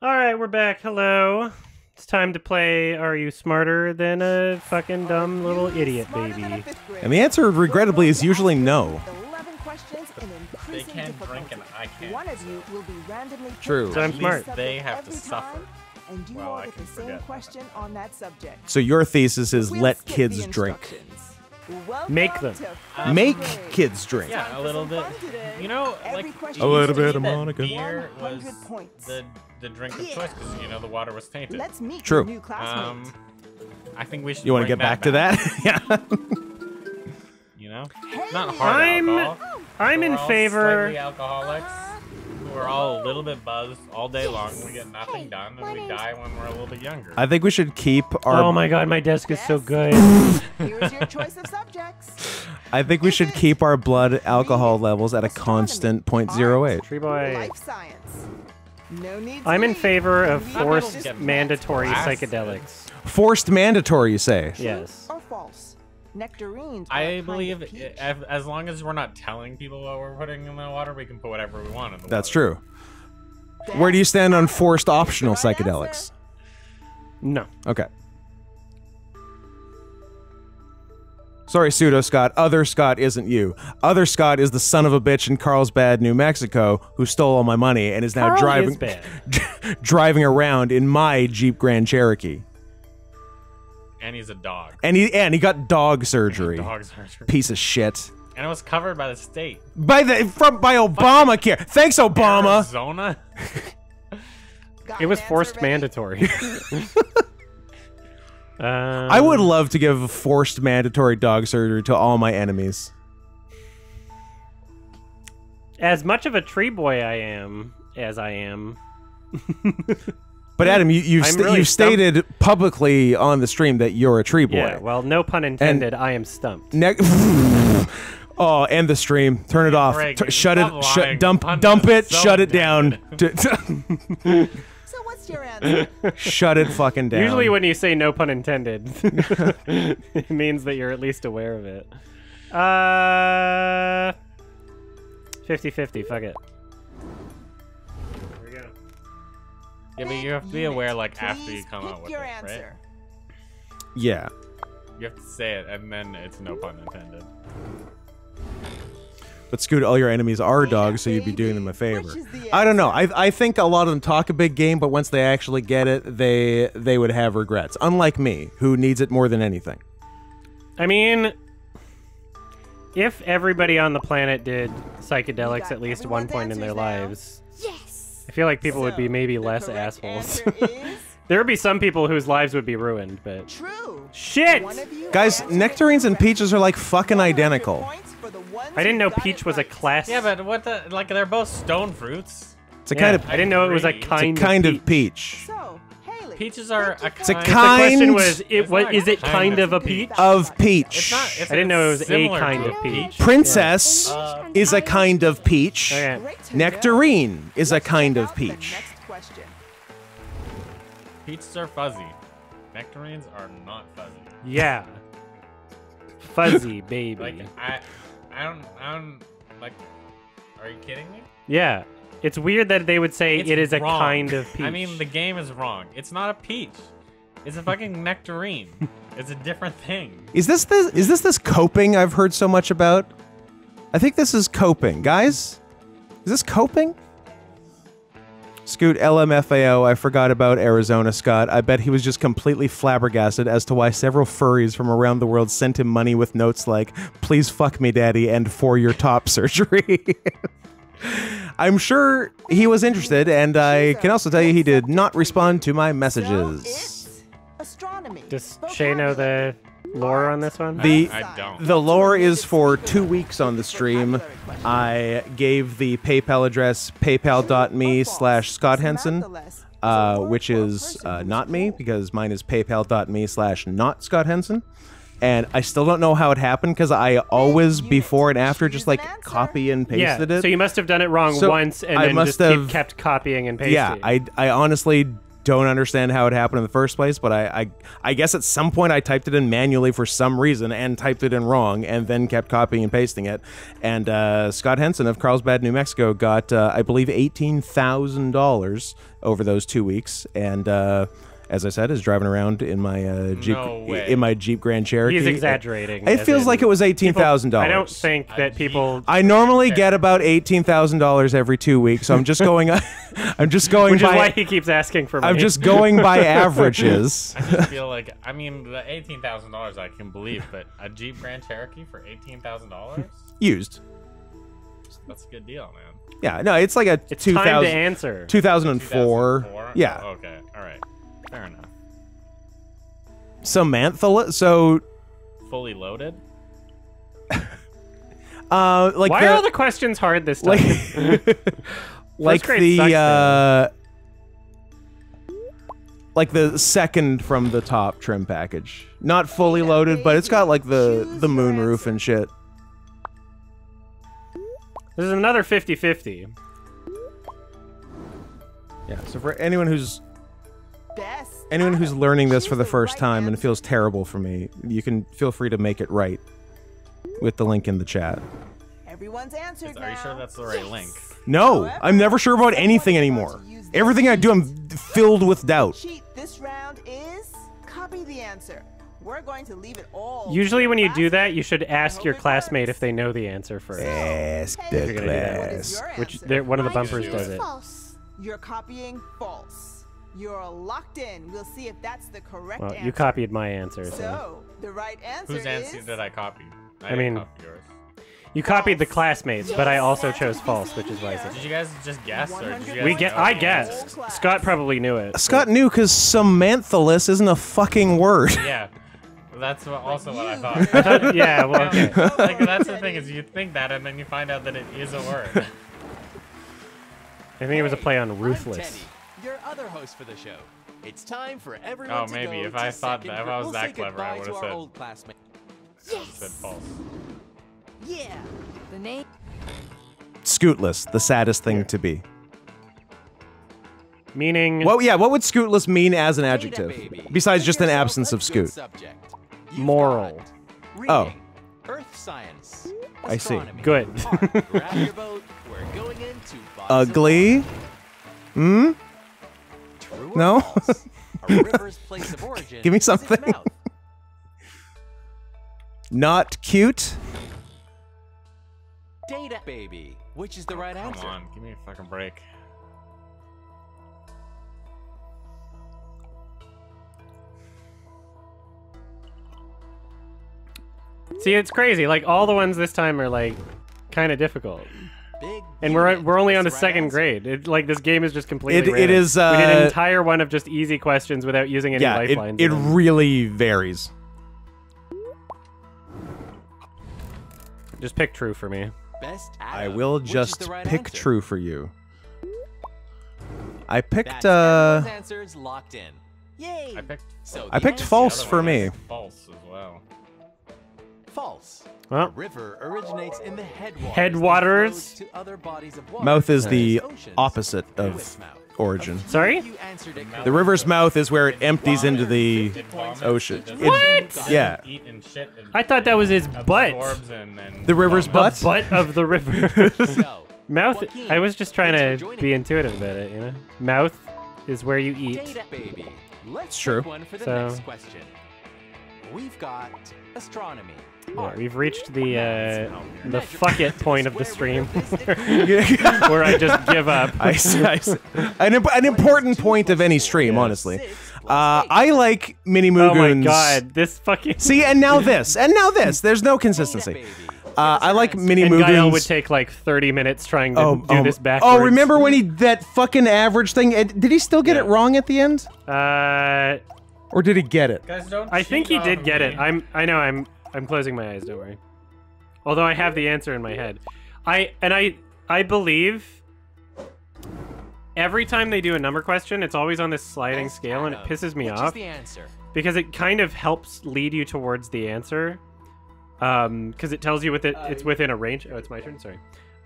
All right, we're back. Hello. It's time to play Are You Smarter Than a Fucking Dumb Little Idiot Baby? And the answer, regrettably, is usually no. They can't drink and I can't. One of you will be randomly true. So I'm smart. They have to suffer. And you well, all get the same question on that subject. So your thesis is let kids drink. Make them. Make kids drink. Yeah, a little bit. You know, like a little bit of Monica. Beer was the drink of choice because, you know, the water was tainted. Let's meet true. New classmates. I think we should. You want to get back to that? Yeah. You know, hey, not hard alcohol. I'm in favor. Slightly alcoholics. We're all a little bit buzzed all day long. We get nothing done, and we die when we're a little bit younger. I think we should keep our. Oh my God, my desk is so good. Here's your choice of subjects. I think we should keep our blood alcohol levels at a constant 0.08. Tree boy. Life science. No need. I'm in favor of forced mandatory psychedelics. Forced mandatory, you say? Yes. Or false. Nectarines. I believe as long as we're not telling people what we're putting in the water, we can put whatever we want in the That's water. That's true. Where do you stand on forced optional psychedelics? No. Okay. Sorry, Pseudo Scott. Other Scott isn't you. Other Scott is the son of a bitch in Carlsbad, New Mexico, who stole all my money and is now driving around in my Jeep Grand Cherokee. And he's a dog. And he got dog surgery. Dog surgery. Piece of shit. And it was covered by the state. By Obamacare. Thanks, Obama. Arizona. It was forced mandatory. I would love to give forced mandatory dog surgery to all my enemies. As much of a tree boy I am. But Adam, you've stated publicly on the stream that you're a tree boy. Yeah, well, no pun intended. I am stumped. Oh, end the stream. Turn it off. Shut it. Dump it. Shut it down. So what's your answer? Shut it fucking down. Usually, when you say no pun intended, it means that you're at least aware of it. 50-50. Fuck it. Yeah, but you have to be aware, like, after you come out with your answer. Right? Yeah. You have to say it, and then it's no pun intended. But Scoot, all your enemies are dogs, so you'd be doing them a favor. I don't know. I think a lot of them talk a big game, but once they actually get it, they would have regrets. Unlike me, who needs it more than anything. I mean, if everybody on the planet did psychedelics at least one point in their lives... Yes! I feel like people would be maybe less assholes. There would be some people whose lives would be ruined, but... True. Shit! Guys, nectarines and peaches are like fucking identical. I didn't know peach was a class... Yeah, but what the... Like, they're both stone fruits. It's a kind of... I didn't know it was a kind of peach. It's a kind of peach. So, Haley, peaches are a kind... It's a kind... The question was, is it kind of a peach? Of peach. I didn't know it was a kind of peach. Princess... is a kind of peach. Okay. Nectarine is a kind of peach. Peaches are fuzzy. Nectarines are not fuzzy. Yeah. Fuzzy, baby. Like, I don't, like, are you kidding me? Yeah. It's weird that they would say it is wrong. A kind of peach. I mean, the game is wrong. It's not a peach. It's a fucking nectarine. It's a different thing. Is this coping I've heard so much about? I think this is coping, guys. Is this coping? Scoot, LMFAO, I forgot about Arizona Scott. I bet he was just completely flabbergasted as to why several furries from around the world sent him money with notes like, please fuck me, daddy, and for your top surgery. I'm sure he was interested, and I can also tell you he did not respond to my messages. Does Shay know the... lore on this one? I don't. The lore is for 2 weeks on the stream. I gave the PayPal address paypal.me/Scott Henson, which is not me, because mine is paypal.me/not Scott Henson. And I still don't know how it happened, because I always, before and after, just like copy and pasted it. So you must have done it wrong once, and then just kept copying and pasting. Yeah, I honestly don't understand how it happened in the first place, but I guess at some point I typed it in manually for some reason and typed it in wrong and then kept copying and pasting it. And Scott Henson of Carlsbad, New Mexico got, I believe, $18,000 over those 2 weeks. And as I said, is driving around in my Jeep Grand Cherokee. He's exaggerating. It feels like it was $18,000. I don't think that people. I normally get about $18,000 every 2 weeks, so I'm just going. I'm just going. Which is why he keeps asking for money. I'm just going by averages. I just feel like, I mean, the $18,000 I can believe, but a Jeep Grand Cherokee for $18,000 used. That's a good deal, man. Yeah, no, it's like a 2004. Yeah. Oh, okay. All right. Fair enough. Samantholus, so fully loaded. Like why are all the questions hard this time? Like the second from the top trim package, not fully loaded, but it's got like the moonroof and shit. This is another 50/50. Yeah. So for anyone who's learning this for the first time and it feels terrible for me, you can feel free to make it right with the link in the chat. Everyone's answered now. Are you sure that's the right link? No, I'm never sure about anything anymore. Everything I do, I'm filled with doubt. Cheat this round is copy the answer. We're going to leave it all. Usually when you do that, you should ask your classmate if they know the answer first. Ask the class. Which one of the bumpers does it. You're copying false. You're locked in. We'll see if that's the correct answer. You copied my answer. So the right answer is... Whose answer did I copy? I mean, copy yours. You copied the classmates, but I also chose false, which is why I said... Did you guys just guess? Or did you guys I guessed. Scott probably knew it. Scott knew because Samantholus isn't a fucking word. Yeah. That's also what I thought. Yeah, well, okay. Like, that's the thing is you think that and then you find out that it is a word. I think it was a play on Ruthless. Your other host for the show. It's time for everyone to maybe if I thought that, if I was that clever, I would have said old classmate. Yes. Said false. Yeah. The name Scootless, the saddest thing to be. Meaning what would Scootless mean as an adjective? Besides just an absence of scoot. Moral. Oh. Earth science. I see. Good. Ugly? Hmm? No? A river's place of origin. Give me something. Not cute. Data baby, which is the right answer. Come on, give me a fucking break. See, it's crazy. Like all the ones this time are like kind of difficult. And we're only on the second grade. It, like this game is just completely. It is. We did an entire one of just easy questions without using any lifelines. It really varies. Just pick true for me. I will just pick true for you. I picked. Answers locked in. Yay! I picked false for me. False as well. False. Well, the river originates in the headwaters. To other bodies of water. Mouth is the opposite of origin. Sorry? The river's mouth is where it empties into the ocean. What? Yeah. I thought that was his butt. The river's butt? The butt of the river. Mouth. I was just trying to be intuitive about it, you know? Mouth is where you eat. It's true. So. We've got astronomy. Yeah, we've reached the fuck it point of the stream where I just give up. An important point of any stream, honestly. I like Mini Moo Goons. Oh my god, this fucking... See, and now this, and now this. There's no consistency. I like Mini Moo Goons. And Gael would take like 30 minutes trying to do this backwards. Oh, remember when he... That fucking average thing... Did he still get it wrong at the end? Or did he get it? Guys, don't I think he did get it. I know I'm closing my eyes, don't worry. Although I have the answer in my head. I believe every time they do a number question, it's always on this sliding scale and it pisses me off. The answer? Because it kind of helps lead you towards the answer. Because it tells you it's within a range. Oh, it's my turn, sorry.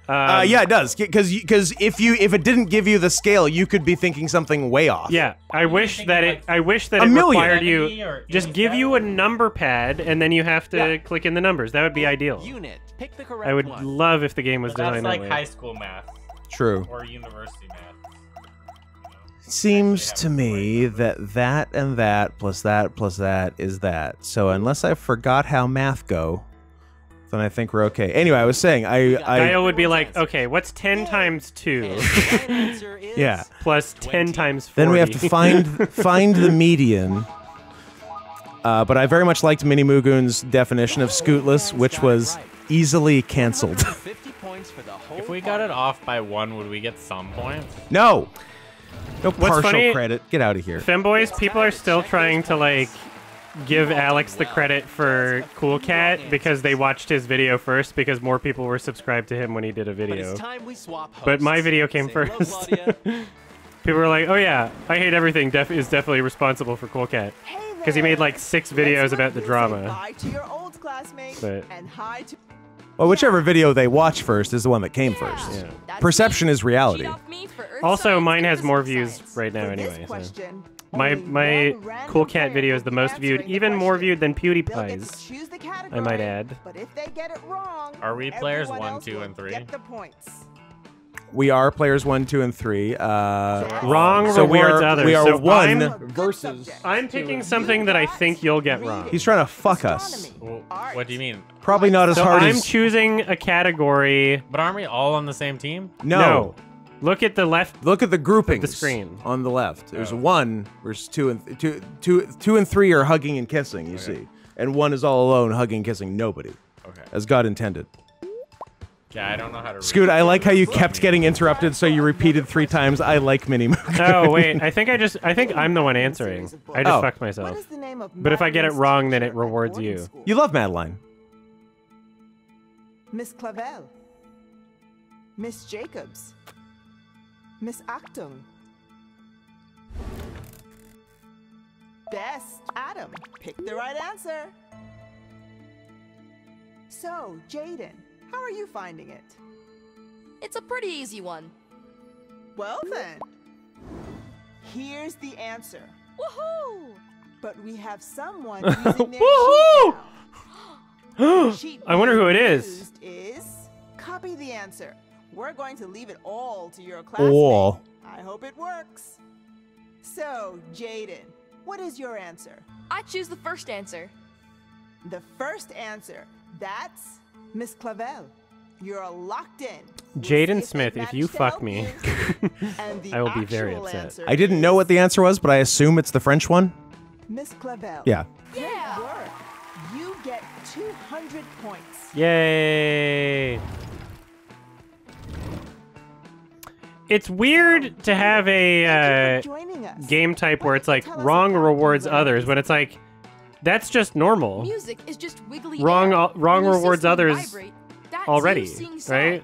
Yeah, it does, because if it didn't give you the scale, you could be thinking something way off. Yeah, I wish that it required you just give you a number pad and then you have to click in the numbers. That would be ideal. Unit, pick the correct one. I would love if the game was designed that way. That's like high school math. True. Or university math. Seems to me that that plus that is that. So unless I forgot how math go, then I think we're okay. Anyway, I was saying Kyle would be like, okay, what's 10 times 2? Yeah, plus 10 times 40. Then we have to find the median. But I very much liked Minnie Mugun's definition of Scootless, which was easily canceled. If we got it off by 1, would we get some points? No. No partial credit. Get out of here. Femboys, people are still trying to, like, give Alex the credit for Cool Cat because they watched his video first because more people were subscribed to him when he did a video. But my video came first. People were like, oh yeah, I Hate Everything is definitely responsible for Cool Cat because he made, like, 6 videos about the drama. But... well, whichever video they watch first is the one that came first. Yeah. Perception is reality. Also, mine has more views right now anyway. So. My Cool Cat video is the most viewed, even more viewed than PewDiePie's, I might add. Are we players 1, 2, and 3? We are players 1, 2, and 3. Wrong so rewards we are, others. We are so 1 versus. I'm picking something that I think you'll get wrong. He's trying to fuck us. Well, what do you mean? Probably not as hard as. I'm choosing a category. But aren't we all on the same team? No. Look at the left. Look at the groupings. The screen on the left. There's 1 versus 2, and 2 and 3 are hugging and kissing. You see, and 1 is all alone, hugging and kissing nobody. Okay. As God intended. Yeah, I don't know how to read. Scoot, I like how you kept getting interrupted, so you repeated 3 times, I like Minnie Mook. Oh, wait, I think I'm the one answering. I just fucked myself. But if I get it wrong, then it rewards you. You love Madeline. Miss Clavel. Miss Jacobs. Miss Actum. Best Adam. Pick the right answer. So, Jaden. How are you finding it? It's a pretty easy one. Well then, here's the answer. Woohoo! But we have someone using their Woohoo! I wonder who it is. Copy the answer. We're going to leave it all to your classmate. Oh. I hope it works. So, Jaden, what is your answer? I choose the first answer. The first answer. That's Miss Clavel, you're locked in. Jaden Smith, if you fuck me, I will be very upset. I didn't know what the answer was, but I assume it's the French one. Miss Clavel. Yeah. Yeah. Good work. You get 200 points. Yay! It's weird to have a game type where it's like wrong rewards others, when it's like. That's just normal. Music is just wiggly wrong rewards others already, right?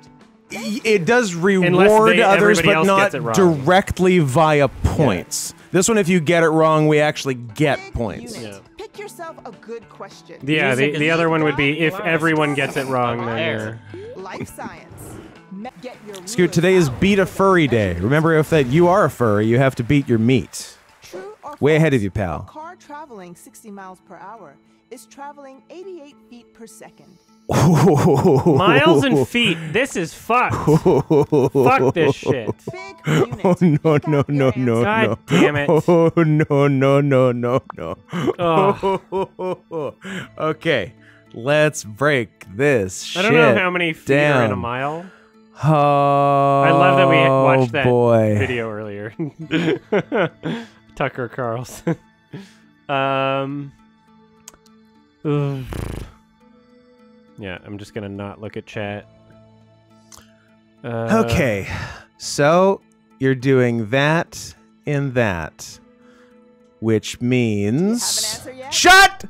It does reward others, but not directly via points. Yeah. This one, if you get it wrong, we actually get points. Yeah. Pick yourself a good question. Yeah, the other one would be if everyone gets it wrong, then you're... Life science. Get your Scoot, today is Beat a Furry Day. Remember, if that you are a furry, you have to beat your meat. Way ahead of you, pal. Car traveling 60 miles per hour is traveling 88 feet per second. Miles and feet. This is fucked. Fuck this shit. Oh no no no no. God damn it. Oh no no no no no. Oh. Okay, let's break this shit. I don't know how many feet are in a mile. Oh, I love that we watched that video earlier. Tucker Carlson. Yeah, I'm just gonna not look at chat. Okay, so you're doing that in that, which means shut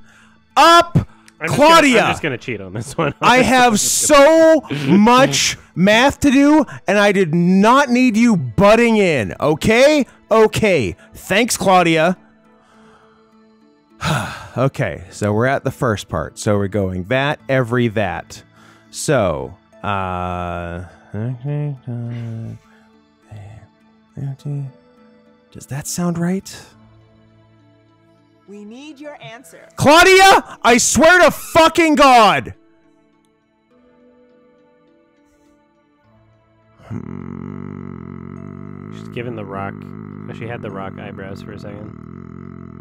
up, Claudia. I'm just gonna cheat on this one. I have so much math to do, and I did not need you butting in. Okay. Okay, thanks, Claudia. Okay, so we're at the first part. So we're going that, every that. So, Does that sound right? We need your answer. Claudia, I swear to fucking God. She's given the rock. She had the rock eyebrows for a second.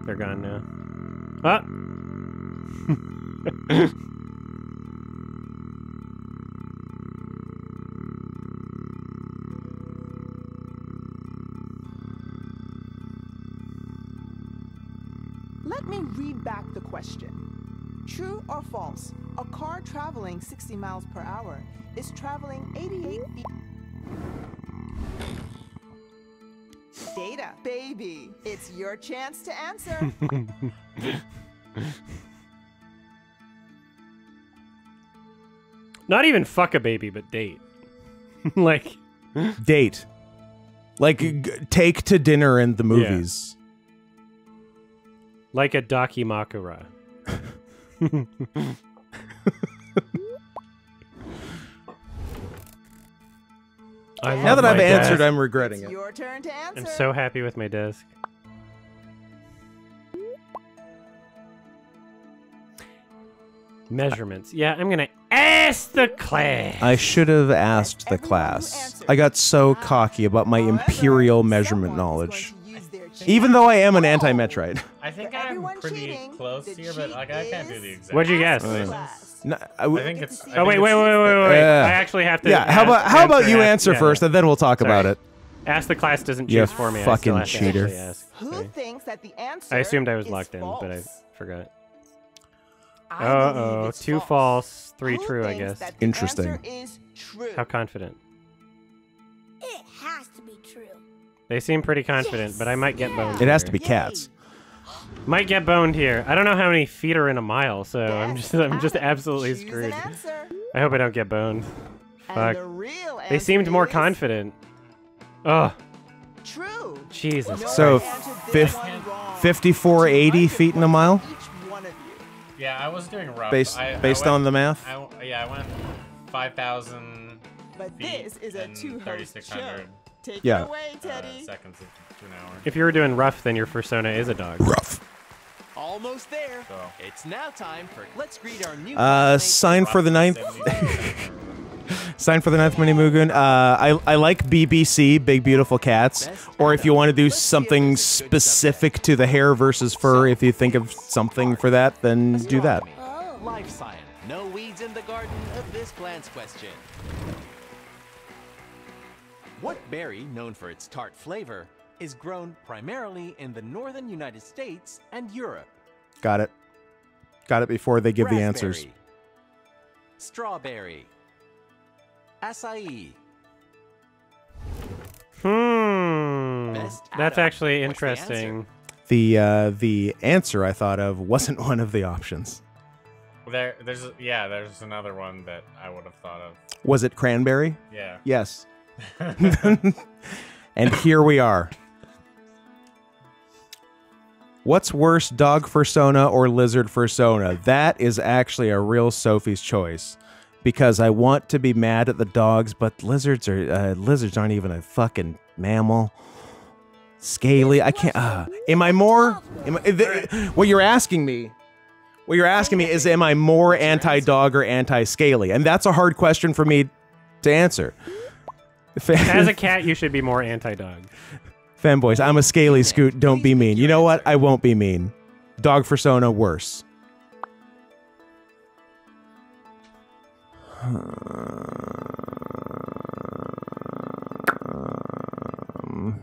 They're gone now. Ah! Let me read back the question. True or false? A car traveling 60 miles per hour is traveling 88 feet. Data, baby, it's your chance to answer. Not even fuck a baby, but date. Like, date. Like, take to dinner and the movies. Yeah. Like a Dakimakura. Now that I've answered, I'm regretting it. Your turn to answer. I'm so happy with my desk. Measurements. Yeah, I'm gonna ask the class. I should have asked the class. I got so cocky about my imperial measurement knowledge. Even though I am an anti-metrite. I think I'm pretty close here, but like, I can't do the exact. What'd you guess? No, I think it's. Oh wait, wait, wait, wait, wait! I actually have to. Yeah. How about you answer first, and then we'll talk about it. Ask the class doesn't choose for me. Fucking cheater! Who thinks that the answer? I assumed I was locked in, but I forgot. Uh oh, two false, three true. I guess. Interesting. How confident? It has to be true. They seem pretty confident, but I might get boned. It has to be cats. Might get boned here. I don't know how many feet are in a mile, so I'm just absolutely screwed. I hope I don't get boned. Fuck. They seemed more confident. Ugh. True. Jesus. So 5480 feet in a mile. Yeah, I was doing rough. Based on the math. Yeah, I went 5,000. But this is a 2,600. Take it away, Teddy. Seconds to an hour. If you were doing rough, then your persona is a dog. Rough. Almost there. So. It's now time for let's greet our new sign for the ninth. Sign for the ninth Minimugun. I like BBC, Big Beautiful Cats. Or if you want to do something specific to the hair versus fur, if you think of something for that, then do that. Life science. No weeds in the garden of this glance question. What berry, known for its tart flavor, is grown primarily in the northern United States and Europe? Got it. Got it before they give raspberry, the answers. Strawberry. Acai. Hmm. That's actually interesting. The answer I thought of wasn't one of the options. There's another one that I would have thought of. Was it cranberry? Yeah. Yes. And here we are. What's worse, dog fursona or lizard fursona? That is actually a real Sophie's choice, because I want to be mad at the dogs, but lizards are lizards aren't even a fucking mammal. Scaly. I can't. Am I more? What you're asking me? What you're asking me is, am I more anti-dog or anti-scaly? And that's a hard question for me to answer. As a cat, you should be more anti-dog. Fanboys, I'm a scaly scoot. Don't be mean. You know what? I won't be mean. Dog fursona, worse.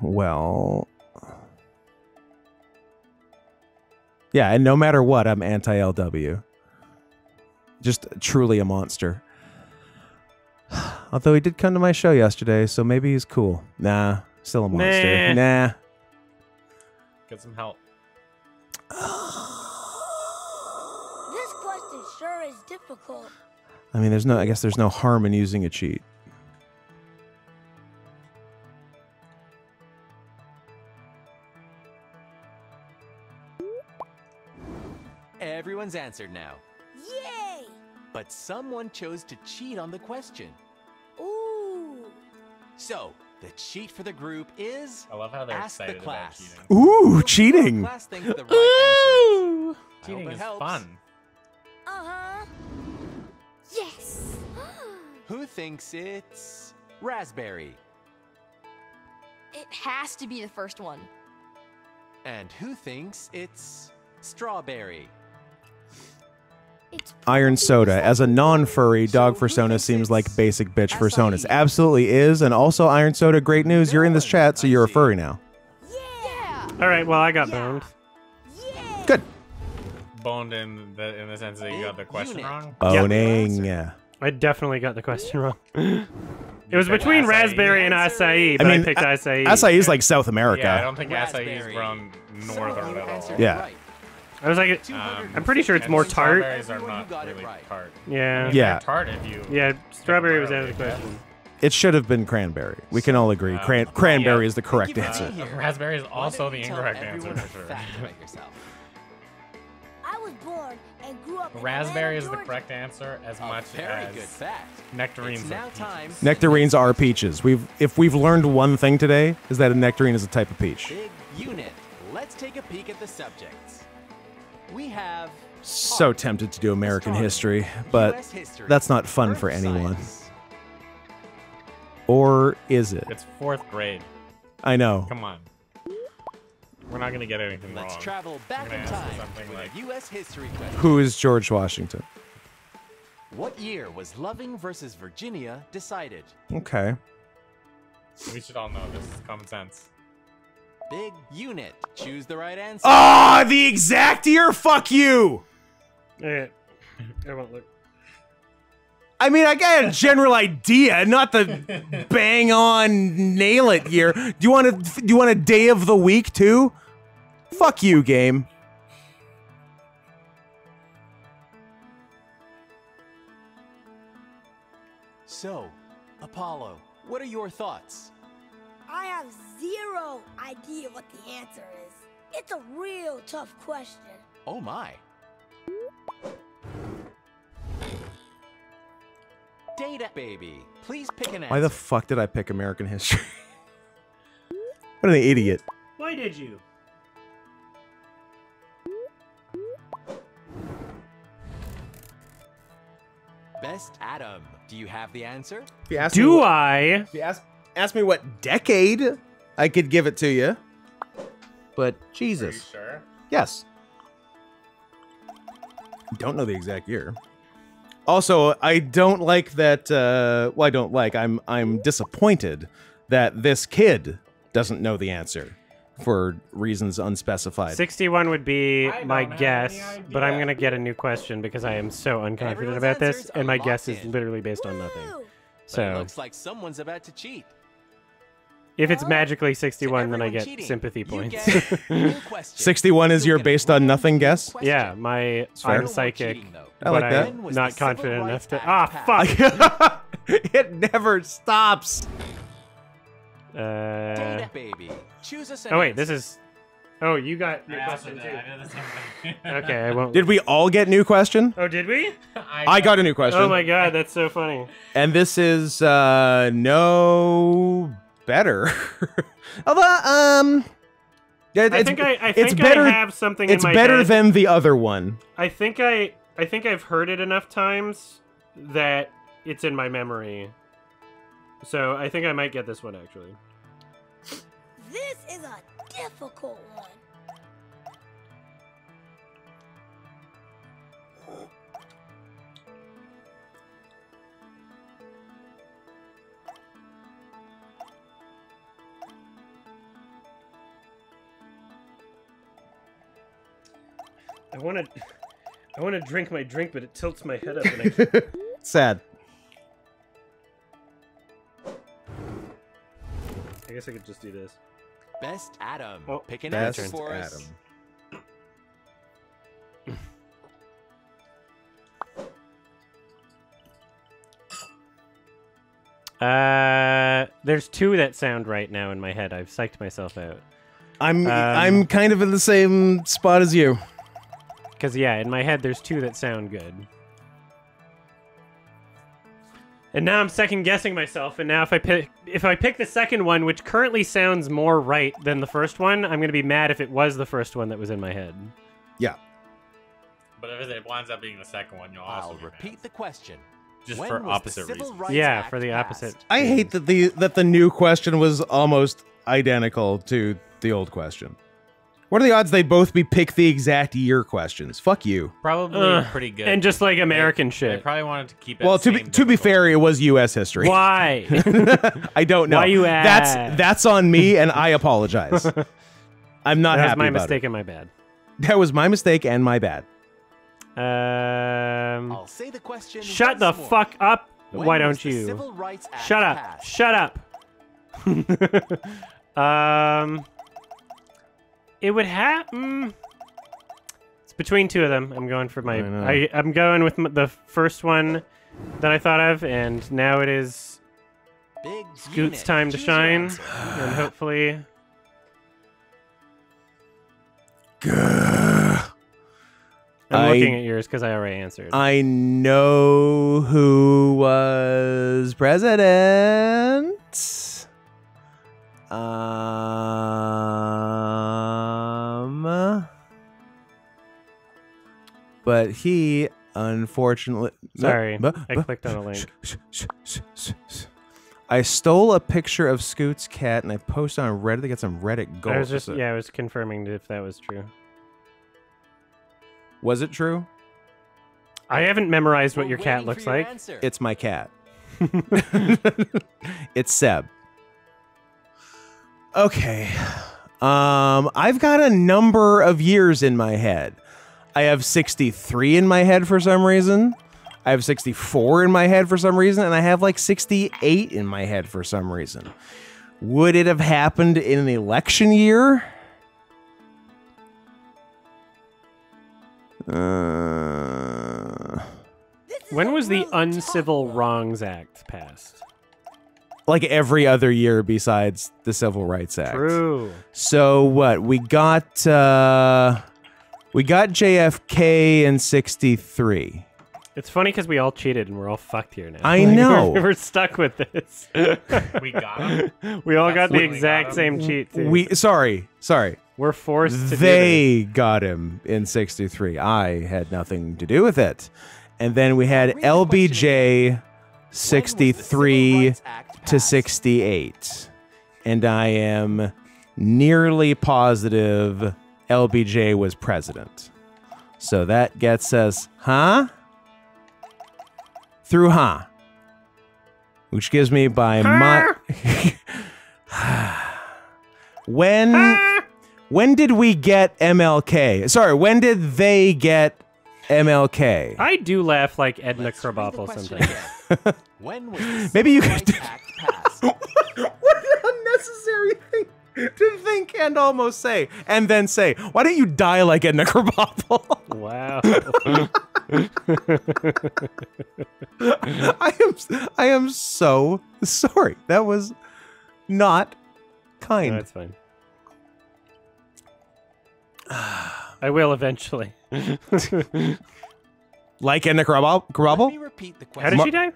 Well. Yeah, and no matter what, I'm anti-LW. Just truly a monster. Although he did come to my show yesterday, so maybe he's cool. Nah, still a monster. Nah. Get some help. This question sure is difficult. I mean, there's no. I guess there's no harm in using a cheat. Everyone's answered now. Yay! But someone chose to cheat on the question. Ooh. So the cheat for the group is I love how they're ask the class. Ooh, cheating! Class thinks the right answer is. Cheating is fun. Yes. Who thinks it's raspberry? It has to be the first one. And who thinks it's strawberry? Iron Soda, as a non-furry, Dog Fursona seems like basic bitch Fursonas. Absolutely is, and also Iron Soda, great news, you're in this chat, so you're a furry now. Yeah. Alright, well, I got boned. Yeah. Good. Boned in the sense that you got the question wrong? Boning. Yeah. I definitely got the question wrong. It was between acai. Raspberry and acai, but I mean, I picked acai. Acai is like South America. Yeah, I don't think acai is from northern at all. Yeah. Right. I was like, I'm pretty sure it's more tart. Strawberries are not really tart. Yeah. Yeah. Tart if you strawberry was out of the question. It should have been cranberry. We can all agree. Cranberry is the correct answer. Raspberry is also the incorrect answer for sure. I was born and grew up. Raspberry is the correct answer as much as good fact. Nectarines. Nectarines are peaches. If we've learned one thing today, is that a nectarine is a type of peach. Big unit. Let's take a peek at the subjects. We have so tempted to do American history, but that's not fun for anyone. Or is it? It's fourth grade. I know. Come on. We're not going to get anything wrong. Let's travel back in time with like, U.S. history question. Who is George Washington? What year was Loving versus Virginia decided? Okay. We should all know this is common sense. Big unit. Choose the right answer. Ah, the exact year? Fuck you! Yeah. I won't look. I mean, I got a general idea, not the bang on nail it year. Do you want a day of the week too? Fuck you, game. So, Apollo, what are your thoughts? I have zero idea what the answer is. It's a real tough question. Oh my. Data baby, please pick an answer. Why the fuck did I pick American history? What an idiot. Why did you? Best Adam, do you have the answer? Do I? Ask me what decade I could give it to you, but Jesus. Are you sure? Yes. Don't know the exact year. Also, I don't like that. Well, I don't like. I'm disappointed that this kid doesn't know the answer for reasons unspecified. 61 would be my guess, but I'm gonna get a new question because I am so unconfident about this, and my guess is literally based on nothing. So it looks like someone's about to cheat. If it's magically 61, then I get sympathy points. 61 is your based on nothing guess? Yeah, my I'm psychic, I like that. I'm not confident enough to... Ah, fuck! It never stops! Oh wait, this is... Oh, you got your question too. I did the same thing. Okay, I won't... Did we all get new question? Oh, did we? I got a new question. Oh my god, that's so funny. And this is, no... better. Although, I think I have something in my head. It's better than the other one. I think I've heard it enough times that it's in my memory. So I think I might get this one actually. This is a difficult one. I want to drink my drink, but it tilts my head up. And I... Sad. I guess I could just do this. Best Adam. Oh, pick an answer for us. Adam. There's two that sound right now in my head. I've psyched myself out. I'm kind of in the same spot as you. Because, yeah, in my head, there's two that sound good. And now I'm second guessing myself, and now if I pick the second one, which currently sounds more right than the first one, I'm gonna be mad if it was the first one that was in my head. Yeah. But if it winds up being the second one, you'll also repeat the question. Just when for opposite reasons. Yeah, for the opposite. I hate that the new question was almost identical to the old question. What are the odds they'd both be pick the exact year questions? Fuck you. Probably pretty good. And just like American shit. They probably wanted to keep it. Well, to be fair, it was U.S. history. Why? I don't know. Why you ask? That's on me, and I apologize. I'm not happy about it. That was my mistake and my bad. That was my mistake and my bad. I'll say the question. Shut the fuck up! Why don't you? Shut up! Shut up! It would happen. It's between two of them. I'm going for my. I'm going with the first one that I thought of, and now it is Scoot's time to shine, and hopefully. I'm looking at yours because I already answered. I know who was president. But he, unfortunately... Sorry, I clicked on a link. I stole a picture of Scoot's cat and I posted on Reddit. They got some Reddit gold. Yeah, I was confirming if that was true. Was it true? I haven't memorized what your cat looks like. Answer. It's my cat. It's Seb. Okay. I've got a number of years in my head. I have 63 in my head for some reason. I have 64 in my head for some reason. And I have like 68 in my head for some reason. Would it have happened in an election year? When was the Uncivil Wrongs Act passed? Like every other year besides the Civil Rights Act. True. So what? We got JFK in 63. It's funny because we all cheated and we're all fucked here now. I know. We're stuck with this. We got him. We all got the exact same cheat. Sorry. We're forced to do this. They got him in 63. I had nothing to do with it. And then we had LBJ 63 to 68. And I am nearly positive LBJ was president. So that gets us, which gives me by my... When did we get MLK? Sorry, when did they get MLK? I do laugh like Edna Krabappel sometimes. When was maybe you could what an unnecessary thing to think and almost say, and then say, why don't you die like Edna Krabappel? Wow. I am so sorry. That was not kind. No, that's fine. I will eventually. Like Edna Krabappel? How did she die?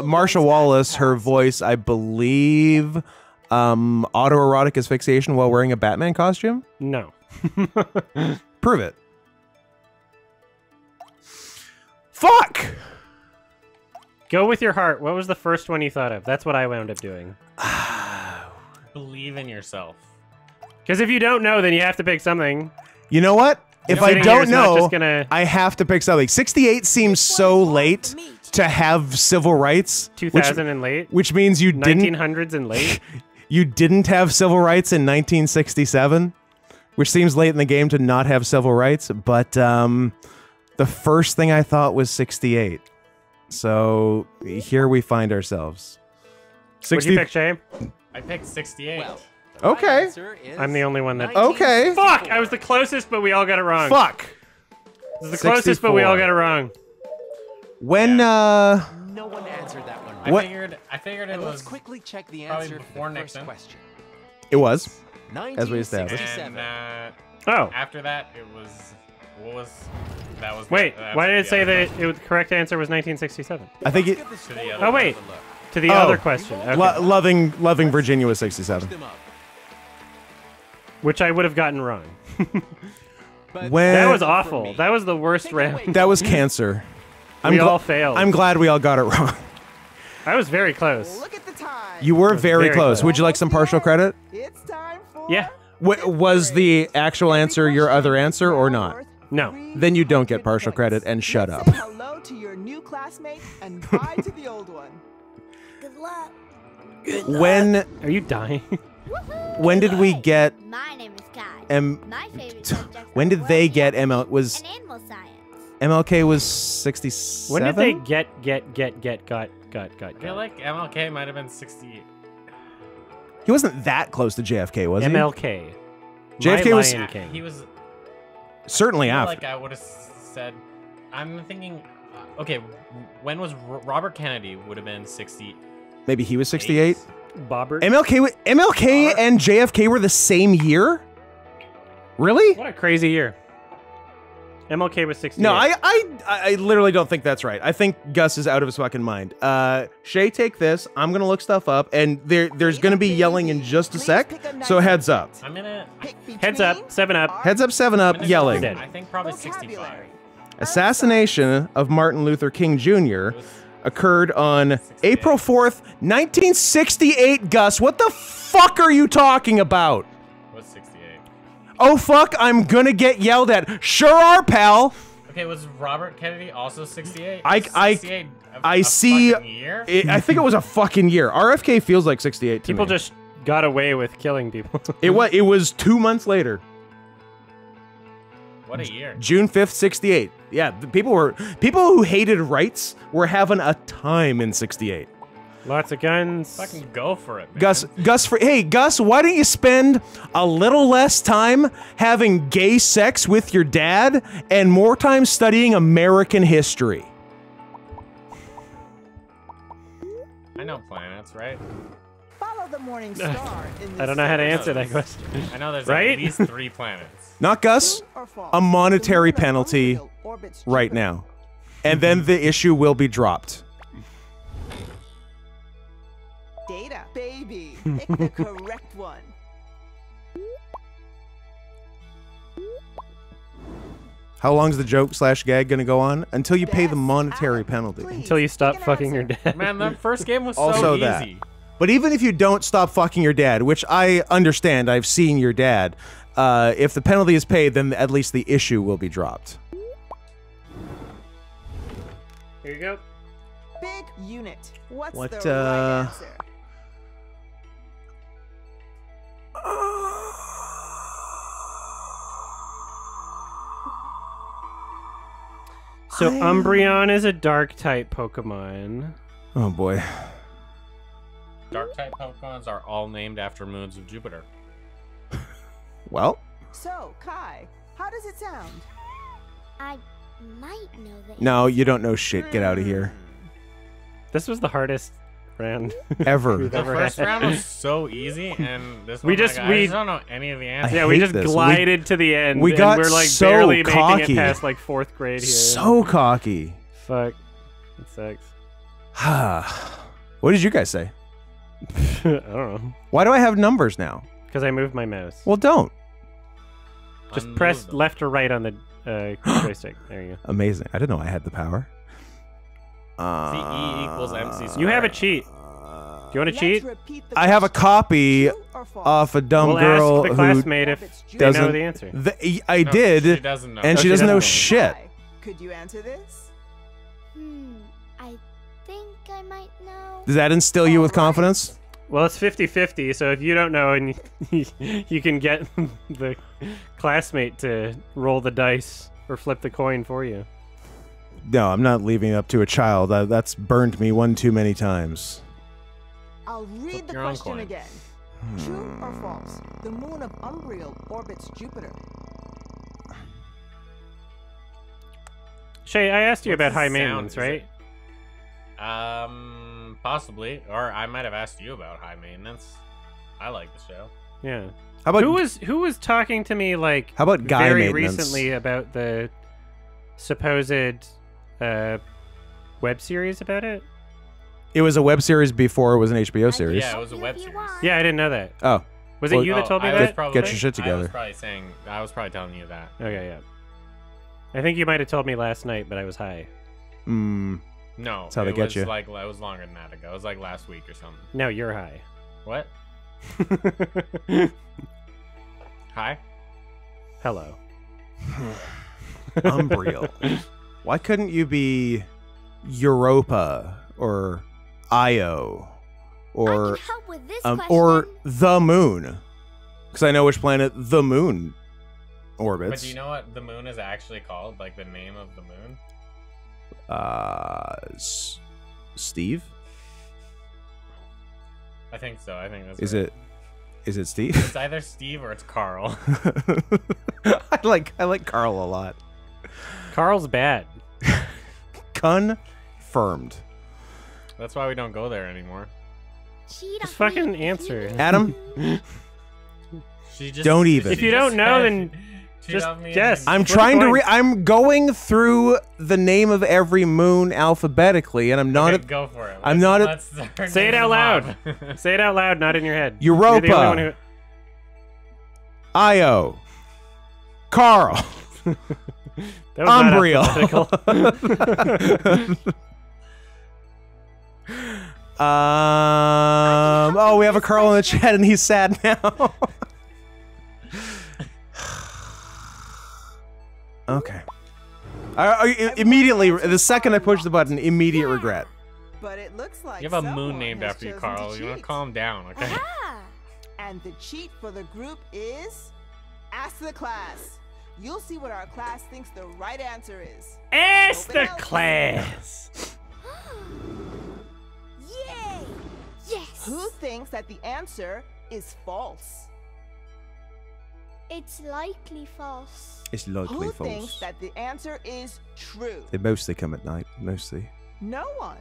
Marcia Wallace, her voice, I believe, autoerotic asphyxiation while wearing a Batman costume? No. Prove it. Fuck! Go with your heart. What was the first one you thought of? That's what I wound up doing. Believe in yourself. Because if you don't know, then you have to pick something. You know what? If I don't know, I have to pick something. 68 seems so late to have civil rights. 2000 and late. Which means you didn't. 1900s and late. You didn't have civil rights in 1967, which seems late in the game to not have civil rights. But the first thing I thought was 68. So here we find ourselves. What did you pick, Shay? I picked 68. Well, okay. I'm the only one that... Okay. Fuck! I was the closest, but we all got it wrong. Fuck! I was the closest, but we all got it wrong. When, No one answered that one. Right. I figured it was... Let's quickly check the answer before the next question. It was. As we established. And, after that, it was What was that? Was wait? The, why did it say that it, the correct answer was 1967? I think it. Oh wait, to the other question. Okay. Loving Virginia was 67, which I would have gotten wrong. That was awful. That was the worst round. That was cancer. We all failed. I'm glad we all got it wrong. I was very close. Look at the time. You were very close. Would you like some partial credit? It's time for was the actual answer your other answer or not? No. Then you don't get partial credit and shut up. Hello to your new classmate and bye to the old one. Good luck. Good luck. When are you dying? When did we get My name is Kai. My favorite subject when did they get ML was animal science. MLK was 67. When did they got? I feel like MLK might have been 68. He wasn't that close to JFK, was he? MLK. JFK was Lion King. He was certainly after. Like I would have said, I'm thinking, okay, when was Robert Kennedy would have been 60? Maybe he was 68. Bobbert. MLK and JFK were the same year. Really? What a crazy year. MLK was 68. No, I literally don't think that's right. I think Gus is out of his fucking mind. Shay, take this. I'm gonna look stuff up, and there's gonna be yelling in just a sec. So heads up. I'm gonna heads up, 7 Up. Heads up, 7 Up. Yelling. I think probably 65. Assassination of Martin Luther King Jr. occurred on April 4th, 1968. Gus, what the fuck are you talking about? Oh fuck, I'm gonna get yelled at. Sure are, pal. Okay, was Robert Kennedy also 68? I think it was a fucking year. RFK feels like 68 to me. People just got away with killing people. it was 2 months later. What a year. June 5th, 68. Yeah, the people who hated rights were having a time in 68. Lots of guns. Fucking go for it, man. Hey, Gus, why don't you spend a little less time having gay sex with your dad and more time studying American history? I know planets, right? Follow the morning star in the I don't know how to answer that question. I know there's at least 3 planets. Not Gus. A monetary penalty right now. And then the issue will be dropped. Data, baby. Pick the correct one. How long's the joke / gag gonna go on? Until you pay the monetary penalty. Until you stop fucking your dad. Man, that first game was so easy. That. But even if you don't stop fucking your dad, which I understand, I've seen your dad, if the penalty is paid, then at least the issue will be dropped. Here you go. Big unit. What's the right answer? So Umbreon is a dark type Pokemon. Oh boy. Dark type Pokemons are all named after moons of Jupiter. Well. So Kai, how does it sound? I might know that. No, you don't know shit. Get out of here. This was the hardest round ever. The first round was so easy, and this one, we just don't know any of the answers. Yeah, we just glided to the end. We got barely making it past like 4th grade here. So cocky. Fuck, it sucks. What did you guys say? I don't know. Why do I have numbers now? Because I moved my mouse. Well, don't. Just press left or right on the joystick. There you go. Amazing. I didn't know I had the power. The E equals MC squared. You have a cheat. Do you want to cheat? I have a copy off a dumb girl who doesn't know the answer. I did, she doesn't know. And she doesn't know shit. Could you answer this? I think I might know. Does that instill you with confidence? Well, it's 50-50, so if you don't know, and you can get the classmate to roll the dice or flip the coin for you. No, I'm not leaving it up to a child. That's burned me one too many times. I'll read the question again. True or false? The moon of Umbriel orbits Jupiter. Shay, I asked you about high maintenance, right? Possibly. Or I might have asked you about high maintenance. I like the show. Yeah. How about who was talking to me like how about guy very recently about the supposed web series about it? It was a web series before it was an HBO series. Yeah, it was a web series. Yeah, I didn't know that. Oh. Was it you that told me that? Get your shit together. I was probably telling you that. Okay, yeah. I think you might have told me last night, but I was high. Mm. No. That's how they get you. Like, it was longer than that ago. It was like last week or something. No, you're high. What? Hi. Hello. Umbriel. Why couldn't you be Europa or Io or the moon? Because I know which planet the moon orbits. But do you know what the moon is actually called? Like the name of the moon? Steve? I think so. I think that's is right. Is it Steve? It's either Steve or it's Carl. I like Carl a lot. Carlsbad. Confirmed. That's why we don't go there anymore. Just fucking answer, Adam. Don't even. If you don't know, then just guess. I'm trying to. I'm going through the name of every moon alphabetically, and I'm not. Okay, go for it. I'm not. Say it out loud. Say it out loud, not in your head. Europa. Io. Carl. Umbriel. Oh, we have a Carl in the chat and he's sad now. Okay. I immediately, the second I push the button, immediate regret. But it looks like you have a moon named after you, Carl. You want to calm down, okay? Aha! And the cheat for the group is ask the class. You'll see what our class thinks the right answer is. Ask the class. Yay! Yes! Who thinks that the answer is false? It's likely false. It's likely false. Who thinks that the answer is true? They mostly come at night, mostly. No one.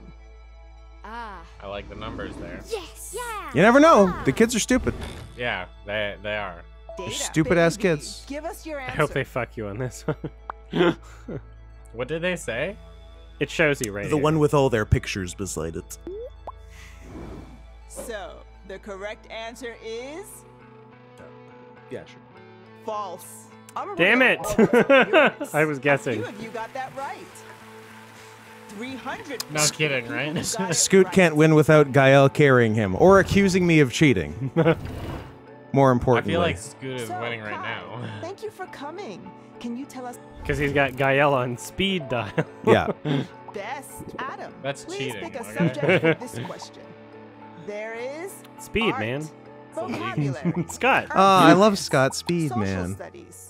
Ah. I like the numbers there. Yes! Yeah! You never know. The kids are stupid. Yeah, they are. They're stupid-ass kids. Give us your answer. I hope they fuck you on this one. What did they say? It shows you right here. The one with all their pictures beside it. So, the correct answer is... Yeah, sure. False. Damn it! I was guessing. A few of you got that right. 300. No kidding, right? Scoot right. Can't win without Gael carrying him, or accusing me of cheating. More importantly. I feel like Scoot is winning right now. Thank you for coming. Can you tell us? Because he's got Gael on speed dial. Yeah. Best, Adam. That's please cheating. Please pick a subject for this question. There is speed, art, man. Vocabulary. Scott. Oh, I love Scott. Speed, social man. Studies.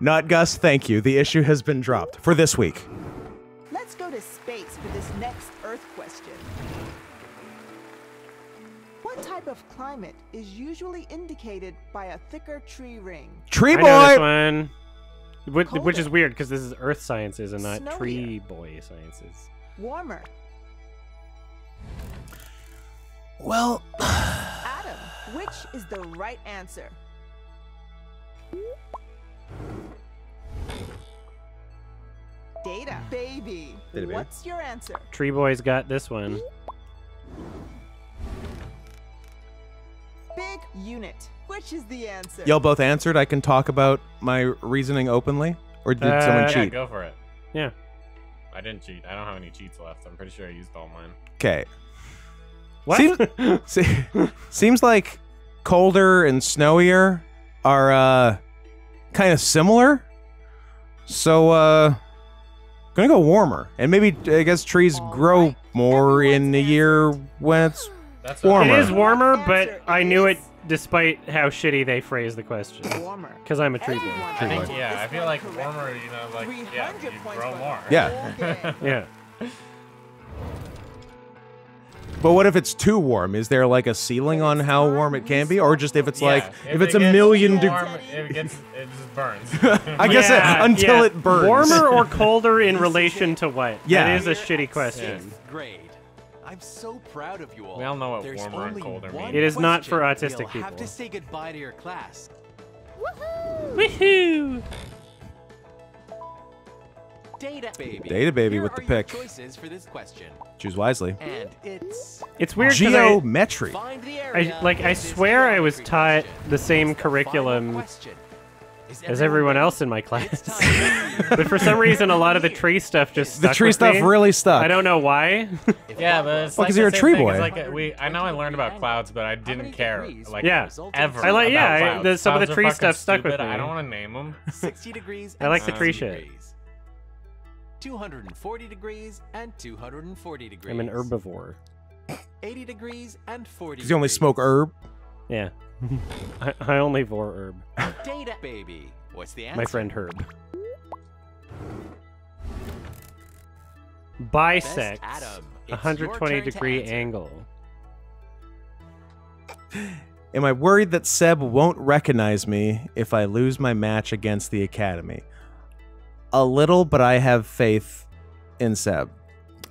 Not Gus. Thank you. The issue has been dropped for this week. Let's go to space for this next Earth question. What type of climate is usually indicated by a thicker tree ring? Tree boy. I know this one. Which is weird because this is Earth sciences and not snowier. Tree boy sciences. Warmer. Well, Adam, which is the right answer? Data, baby. What's your answer? Tree boy's got this one. Big unit. Which is the answer? Y'all both answered. I can talk about my reasoning openly, or did someone cheat? Yeah, go for it. Yeah. I didn't cheat. I don't have any cheats left. I'm pretty sure I used all mine. Okay. What? Seems like colder and snowier are kind of similar. So gonna go warmer, and maybe I guess trees grow more in the year when it's warmer. It is warmer, but I knew it despite how shitty they phrase the question. Warmer, because I'm a tree boy. Yeah, I feel like warmer. You know, like yeah, you grow more. Yeah, yeah. But what if it's too warm? Is there like a ceiling on how warm it can be, or just if it's like if it's a million degrees? It just burns. I guess until it burns. Warmer or colder in relation to what? Yeah, that is a shitty question. Great. I'm so proud of you all. We all know what warmer and colder means. It is not for autistic people. You'll have to say goodbye to your class. Woohoo! Woohoo! Data baby. Data baby with the pick. Choices for this question. Choose wisely. And it's weird. Geometry. I swear I was taught the same curriculum as everyone else in my class, but for some reason a lot of the tree stuff just stuck. The tree stuff really stuck. I don't know why. Yeah, but it's because you're a tree boy. I know I learned about clouds, but I didn't care. Like, yeah, ever. Some of the tree stuff stuck with me. I don't want to name them. 60 degrees. I like the tree shit. 240 degrees and 240 degrees. I'm an herbivore. 80 degrees and 40 degrees. You only smoke herb? Yeah. I only vore herb. Data baby. What's the answer? My friend Herb. Bisect. 120 degree angle. Am I worried that Seb won't recognize me if I lose my match against the Academy? A little, but I have faith in Seb.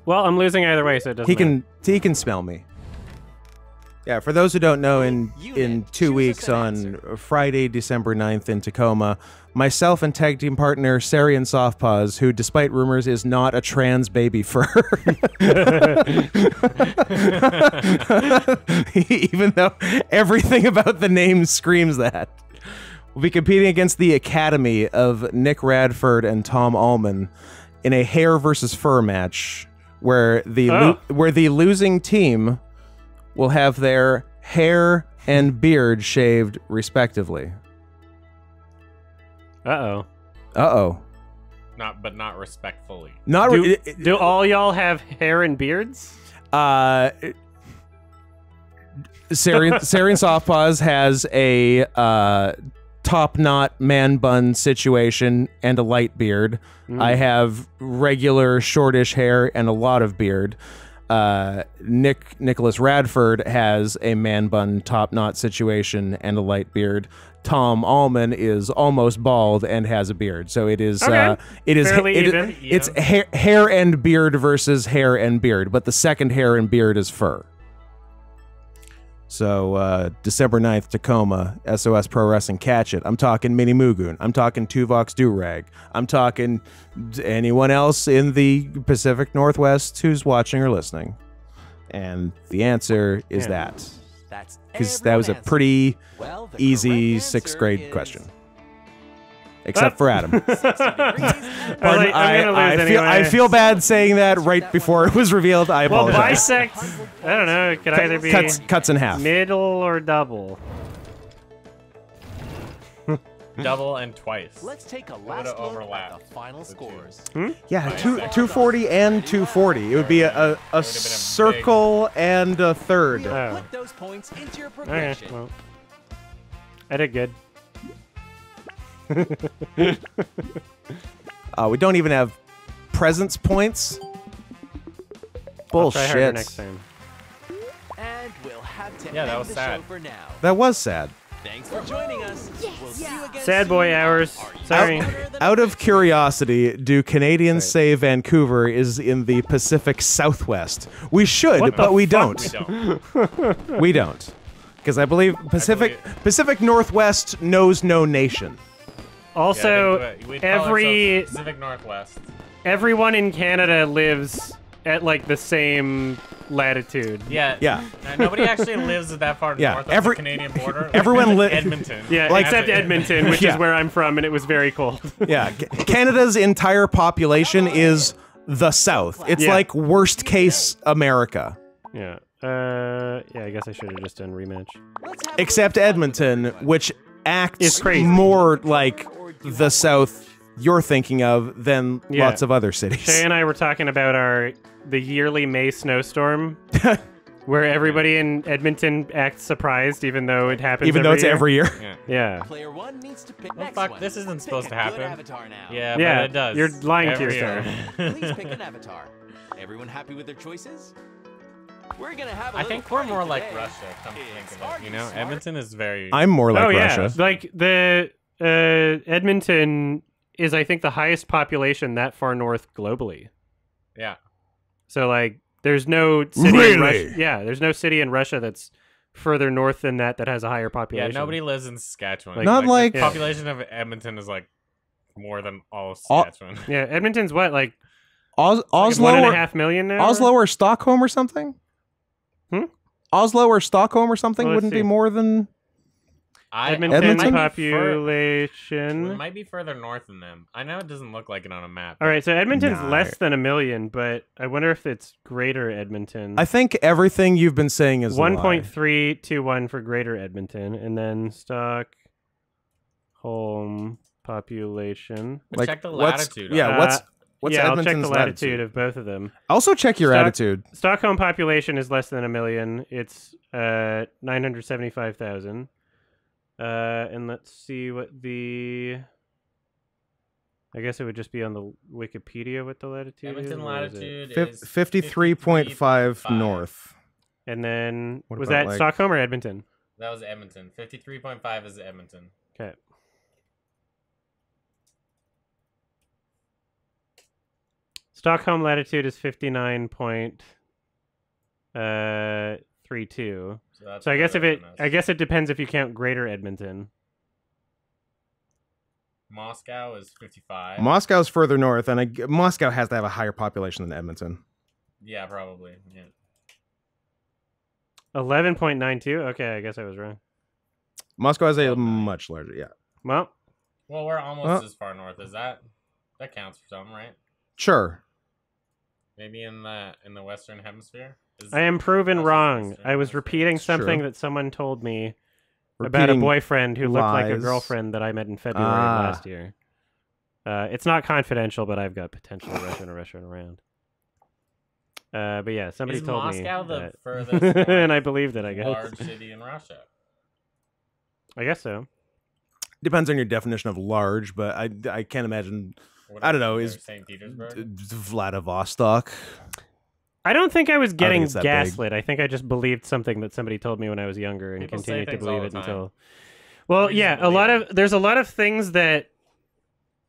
Well, I'm losing either way, so it doesn't matter. He can smell me. Yeah, for those who don't know, in 2 weeks on Friday, December 9th in Tacoma, myself and tag team partner Sarian Softpaws, who despite rumors is not a trans baby fur. Even though everything about the name screams that. We'll be competing against the Academy of Nick Radford and Tom Allman in a hair versus fur match where the losing team will have their hair and beard shaved respectively. Uh-oh. Uh-oh. Not respectfully. Do all y'all have hair and beards? Sarian Softpaws has a top knot, man bun situation, and a light beard. Mm. I have regular shortish hair and a lot of beard. Nicholas Radford has a man bun, top knot situation and a light beard. Tom Allman is almost bald and has a beard, so it is okay. It's hair and beard versus hair and beard, but the second hair and beard is fur. So December 9th, Tacoma, SOS Pro Wrestling, catch it. I'm talking Mini Mugun. I'm talking Tuvox Durag. I'm talking anyone else in the Pacific Northwest who's watching or listening. And the answer is that. Because that was a pretty easy sixth grade question. Except for Adam. Pardon, I feel bad saying that right before it was revealed. I apologize. Well, bisect, I don't know, it could either be cuts in half. Middle or double. Double and twice. Let's take a last look at the final scores. Hmm? Yeah, 240 and 240. It would be a circle and a third. Oh. Put those points into your progression. Okay, well, I did good. We don't even have presence points. Bullshit. I'll try harder next time. And we'll have to end the show for now. That was sad. Thanks for joining us. Yes. We'll see you again sad boy soon. Hours. Sorry. Out of curiosity, do Canadians say Vancouver is in the Pacific Southwest? We should, but we don't. We don't. Because I believe Pacific Northwest knows no nation. Also, Pacific Northwest. Everyone in Canada lives at like the same latitude. Yeah. Yeah. Nobody actually lives at that far north of the Canadian border. Everyone lives in Edmonton. Yeah, except Edmonton, which is where I'm from, and it was very cold. Yeah. Canada's entire population is the South. It's like worst case America. Yeah. Yeah, I guess I should have just done rematch. Except Edmonton, which acts more like the South you're thinking of than lots of other cities. Shay and I were talking about the yearly May snowstorm, where everybody in Edmonton acts surprised, even though it happens. Even though it's every year. Yeah. Player one needs to pick next one. This isn't supposed to happen. Yeah, but it does. You're lying to yourself. Please pick an avatar. Everyone happy with their choices? We're gonna have I think we're more like Russia. Come think about it. You know, Edmonton is very. I'm more like Russia. Like the Edmonton is, I think, the highest population that far north globally. Yeah. So like There's no city in Russia. Yeah, there's no city in Russia that's further north than that that has a higher population. Yeah, nobody lives in Saskatchewan. Like, not like... The population of Edmonton is like more than all of Saskatchewan. Yeah, Edmonton's what, like... Oslo, like 1.5 million now? Oslo or Stockholm or something? Hmm? Oslo or Stockholm or something wouldn't be more than... Edmonton population. It might be further north than them. I know it doesn't look like it on a map. All right, so Edmonton's less than 1 million, but I wonder if it's greater Edmonton. I think everything you've been saying is 1.321 for greater Edmonton, and then Stockholm population. Like, check the latitude. Yeah, what's yeah, Edmonton's I'll check the latitude of both of them. Also check your attitude. Stockholm population is less than 1 million. It's 975,000. And let's see what the... I guess it would just be on the Wikipedia what the latitude Edmonton latitude is 53.5 north. And then, was that like... Stockholm or Edmonton? That was Edmonton. 53.5 is Edmonton. Okay. Stockholm latitude is 59.32. So I guess if it, I guess it depends if you count Greater Edmonton. Moscow is 55. Moscow's further north, and Moscow has to have a higher population than Edmonton. Yeah, probably. Yeah. 11.92. Okay, I guess I was wrong. Moscow has a much larger. Yeah. Well, we're almost as far north as that. That counts for something, right? Sure. Maybe in the Western Hemisphere. I am proven wrong. I was repeating something that someone told me about a boyfriend who looked like a girlfriend that I met in February of last year. It's not confidential, but I've got potential Russian around. But yeah, somebody told me Moscow the furthest and I believed it, I guess. Large city in Russia. I guess so. Depends on your definition of large, but I can't imagine. I don't know. Is St. Petersburg? Vladivostok? I don't think I was getting gaslit. I think I just believed something that somebody told me when I was younger and continued to believe it until... Well, yeah, there's a lot of things that,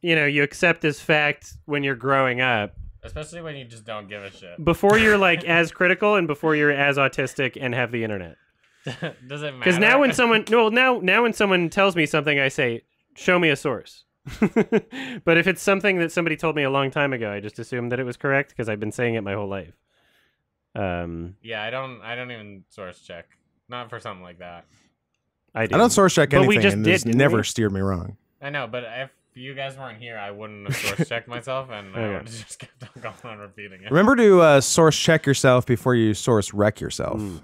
you know, you accept as fact when you're growing up. Especially when you just don't give a shit. Before you're, like, as critical and before you're as autistic and have the internet. Does it matter? Because now when someone... No, now when someone tells me something, I say, show me a source. But if it's something that somebody told me a long time ago, I just assume that it was correct because I've been saying it my whole life. Yeah, I don't even source check. Not for something like that. I don't source check anything. But we just never steered me wrong. I know, but if you guys weren't here, I wouldn't have source checked myself, and I would have just kept on repeating it. Remember to source check yourself before you source wreck yourself. Mm.